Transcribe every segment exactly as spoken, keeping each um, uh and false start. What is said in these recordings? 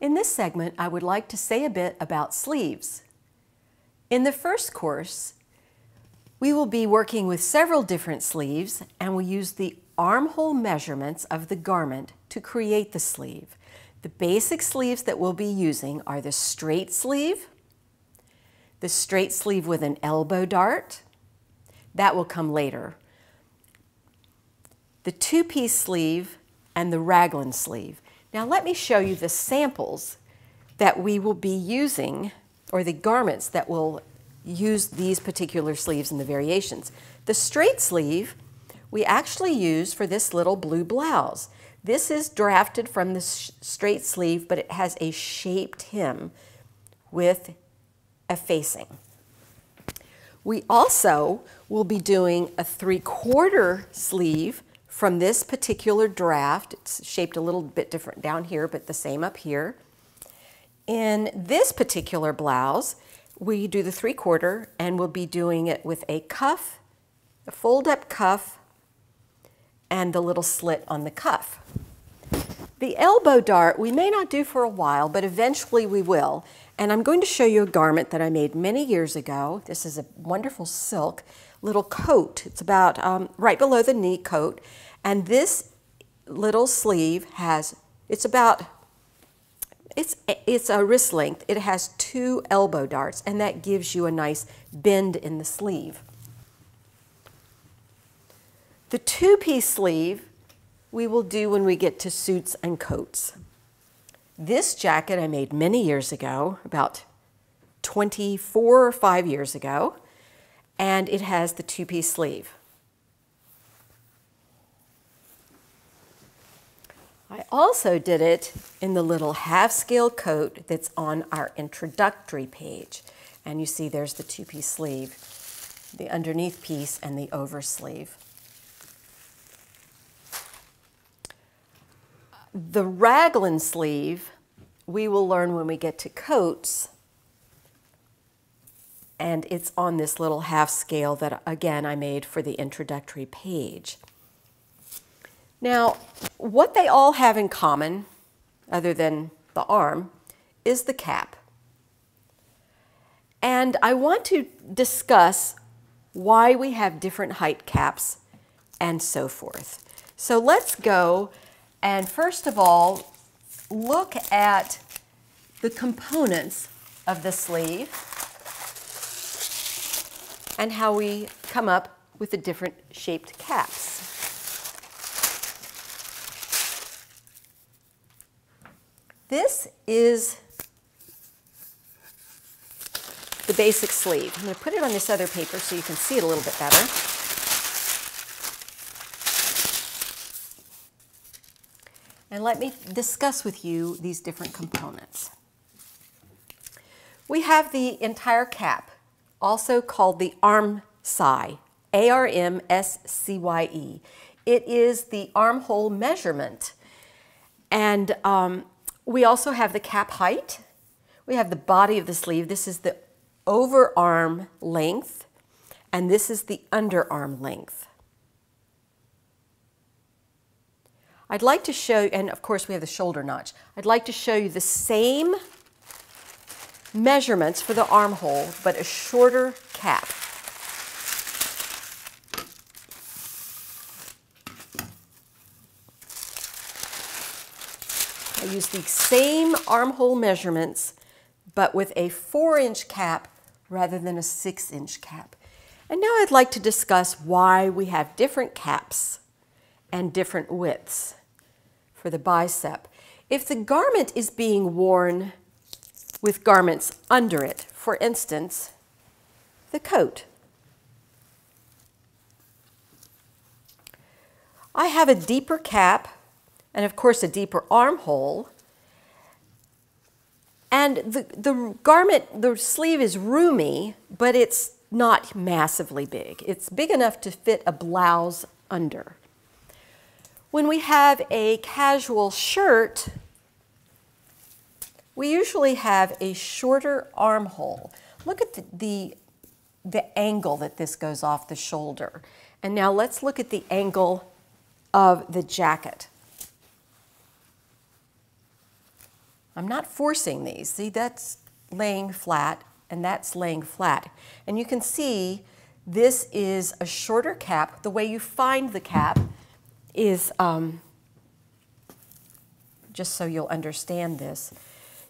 In this segment, I would like to say a bit about sleeves. In the first course, we will be working with several different sleeves, and we'll use the armhole measurements of the garment to create the sleeve. The basic sleeves that we'll be using are the straight sleeve, the straight sleeve with an elbow dart, that will come later, the two-piece sleeve, and the raglan sleeve. Now let me show you the samples that we will be using, or the garments that will use these particular sleeves and the variations. The straight sleeve we actually use for this little blue blouse. This is drafted from the straight sleeve, but it has a shaped hem with a facing. We also will be doing a three-quarter sleeve from this particular draft. It's shaped a little bit different down here, but the same up here. In this particular blouse, we do the three-quarter, and we'll be doing it with a cuff, a fold-up cuff, and the little slit on the cuff. The elbow dart we may not do for a while, but eventually we will. And I'm going to show you a garment that I made many years ago. This is a wonderful silk little coat. It's about um, right below the knee coat. And this little sleeve has, it's about, it's, it's a wrist length. It has two elbow darts, and that gives you a nice bend in the sleeve. The two-piece sleeve we will do when we get to suits and coats. This jacket I made many years ago, about twenty-four or five years ago, and it has the two-piece sleeve. I also did it in the little half-scale coat that's on our introductory page. And you see there's the two-piece sleeve, the underneath piece and the over sleeve. The raglan sleeve we will learn when we get to coats, and it's on this little half scale that again I made for the introductory page. Now what they all have in common, other than the arm, is the cap. And I want to discuss why we have different height caps and so forth. So let's go and first of all, look at the components of the sleeve and how we come up with the different shaped caps. This is the basic sleeve. I'm going to put it on this other paper so you can see it a little bit better. And let me discuss with you these different components. We have the entire cap, also called the armscye, A R M S C Y E. It is the armhole measurement. And um, we also have the cap height. We have the body of the sleeve. This is the overarm length, and this is the underarm length. I'd like to show, and of course we have the shoulder notch. I'd like to show you the same measurements for the armhole, but a shorter cap. I use the same armhole measurements, but with a four inch cap rather than a six inch cap. And now I'd like to discuss why we have different caps and different widths for the bicep. If the garment is being worn with garments under it, for instance, the coat. I have a deeper cap and of course a deeper armhole, and the, the garment, the sleeve is roomy, but it's not massively big. It's big enough to fit a blouse under. When we have a casual shirt, we usually have a shorter armhole. Look at the, the, the angle that this goes off the shoulder. And now let's look at the angle of the jacket. I'm not forcing these. See, that's laying flat and that's laying flat. And you can see this is a shorter cap. The way you find the cap is, um, just so you'll understand this,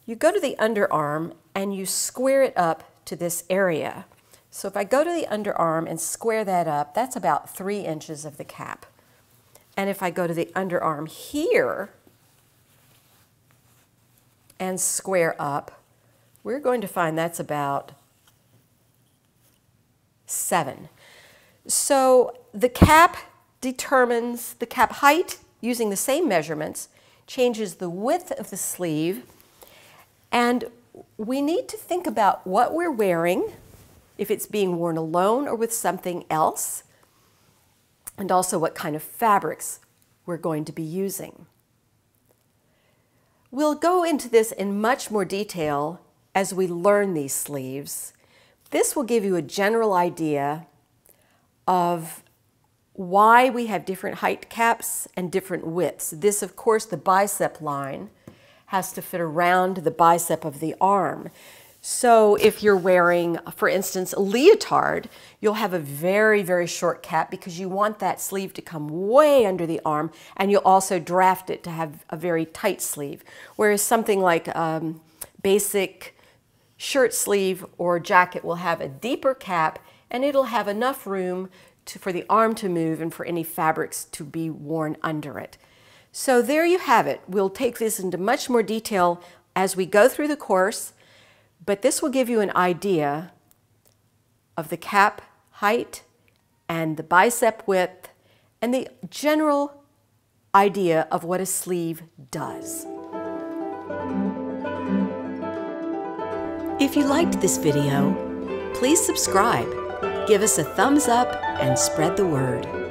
you go to the underarm and you square it up to this area. So if I go to the underarm and square that up, that's about three inches of the cap. And if I go to the underarm here and square up, we're going to find that's about seven. So the cap determines the cap height using the same measurements, changes the width of the sleeve, and we need to think about what we're wearing, if it's being worn alone or with something else, and also what kind of fabrics we're going to be using. We'll go into this in much more detail as we learn these sleeves. This will give you a general idea of why we have different height caps and different widths. This, of course, the bicep line has to fit around the bicep of the arm. So if you're wearing, for instance, a leotard, you'll have a very, very short cap because you want that sleeve to come way under the arm, and you'll also draft it to have a very tight sleeve. Whereas something like um, basic shirt sleeve or jacket will have a deeper cap, and it'll have enough room to, for the arm to move and for any fabrics to be worn under it. So there you have it. We'll take this into much more detail as we go through the course, but this will give you an idea of the cap height and the bicep width and the general idea of what a sleeve does. If you liked this video, please subscribe, give us a thumbs up, and spread the word.